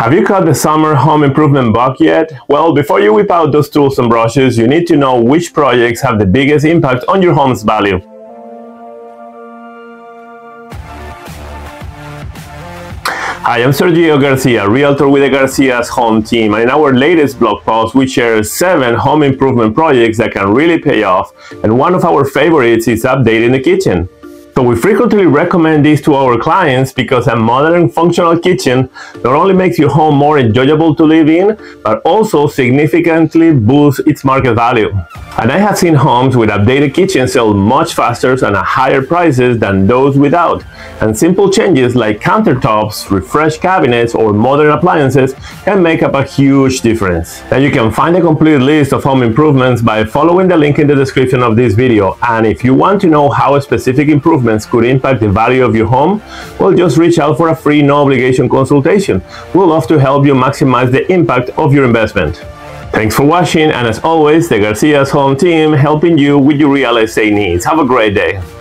Have you cut the summer home improvement bug yet? Well, before you whip out those tools and brushes, you need to know which projects have the biggest impact on your home's value. Hi, I'm Sergio Garcia, Realtor with the Garcia's Home Team, and in our latest blog post we share 7 home improvement projects that can really pay off, and one of our favorites is updating the kitchen. So we frequently recommend these to our clients because a modern functional kitchen not only makes your home more enjoyable to live in, but also significantly boosts its market value. And I have seen homes with updated kitchens sell much faster and at higher prices than those without. And simple changes like countertops, refreshed cabinets, or modern appliances can make up a huge difference. Now you can find a complete list of home improvements by following the link in the description of this video. And if you want to know how a specific improvement could impact the value of your home, well, just reach out for a free, no obligation consultation. We'd love to help you maximize the impact of your investment. Thanks for watching, and as always, the Garcia's Home Team helping you with your real estate needs. Have a great day.